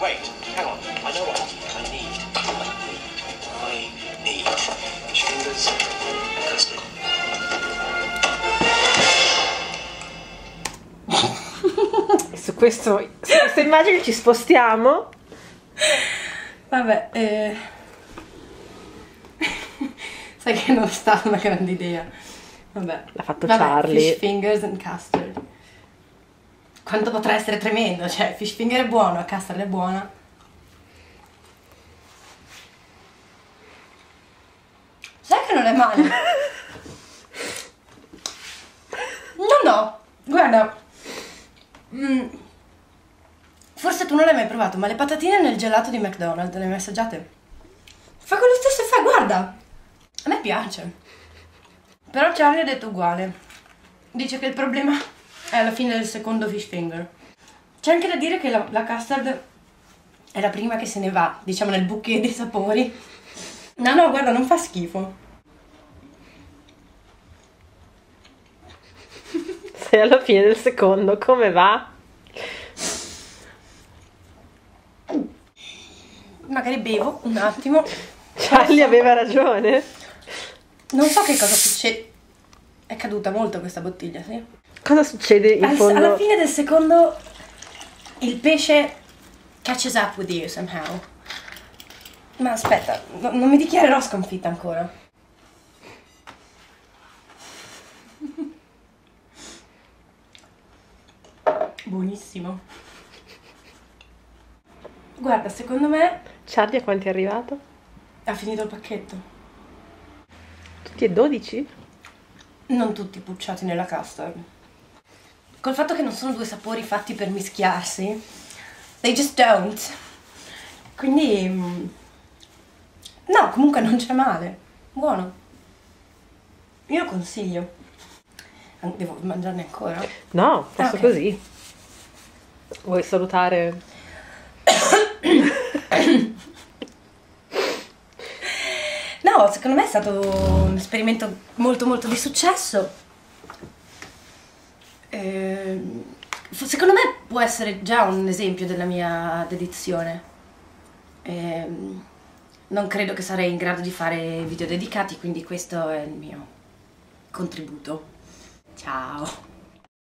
Wait, hang on. I know what I need. I need shoulders. E su questa immagine ci spostiamo. Vabbè, sai che non è stata una grande idea. Vabbè. L'ha fatto Charlie. Fish fingers and custard. Quanto potrà essere tremendo, cioè fish finger è buono, custard è buona. Sai che non è male? No, no, guarda. Forse tu non l'hai mai provato, ma le patatine nel gelato di McDonald's le hai mai assaggiate? Fa quello stesso effetto, guarda. A me piace. Però Charlie ha detto uguale. Dice che il problema è alla fine del secondo fish finger. C'è anche da dire che la custard è la prima che se ne va, diciamo, nel bouquet dei sapori. No, no, guarda, non fa schifo. Sei alla fine del secondo, come va? Magari bevo un attimo. Charlie aveva ragione. Non so che cosa succede. È caduta molto questa bottiglia, sì. Cosa succede in fondo? Alla fine del secondo il pesce catches up with you somehow. Ma aspetta, non mi dichiarerò sconfitta ancora. Buonissimo. Guarda, secondo me... Charlie a quanti è arrivato? Ha finito il pacchetto. Tutti e 12? Non tutti pucciati nella custard. Col fatto che non sono due sapori fatti per mischiarsi, they just don't. Quindi, no, comunque non c'è male, buono. Io lo consiglio. Devo mangiarne ancora? No, posso così. Vuoi salutare? No, secondo me è stato un esperimento molto molto di successo. Secondo me può essere già un esempio della mia dedizione. Non credo che sarei in grado di fare video dedicati, quindi questo è il mio contributo. Ciao!